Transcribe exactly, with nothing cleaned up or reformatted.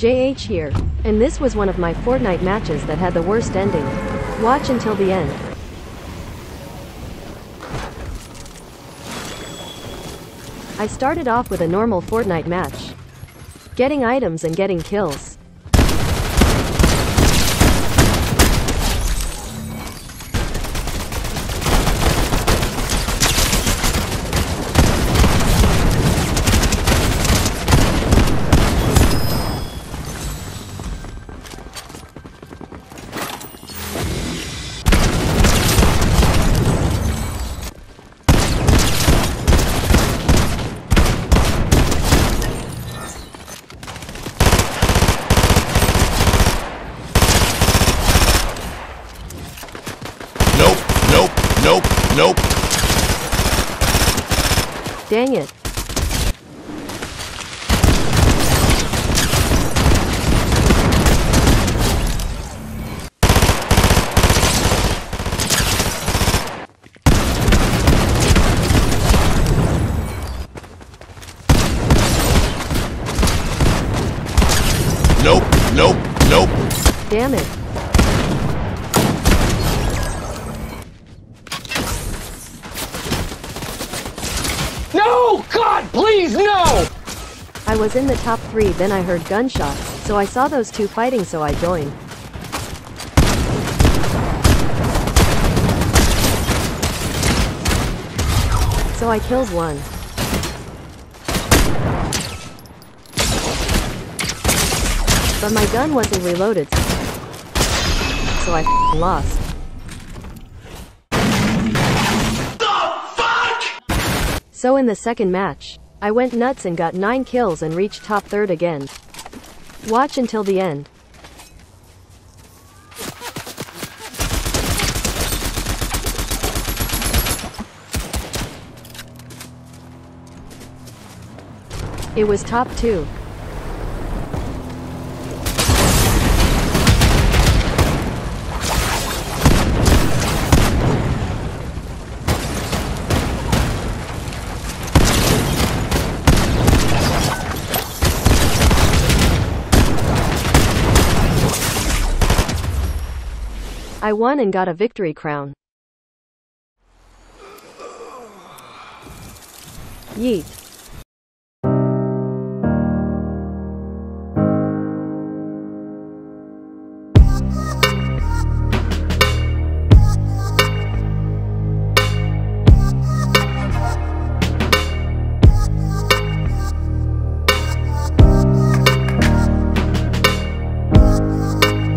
J H here, and this was one of my Fortnite matches that had the worst ending. Watch until the end. I started off with a normal Fortnite match, getting items and getting kills. Nope, nope. Dang it. Nope, nope, nope. Damn it. No! God, please, no! I was in the top three, then I heard gunshots, so I saw those two fighting, so I joined. So I killed one. But my gun wasn't reloaded, so I f***ing lost. So in the second match, I went nuts and got nine kills and reached top third again. Watch until the end. It was top two. I won and got a victory crown. Yeet.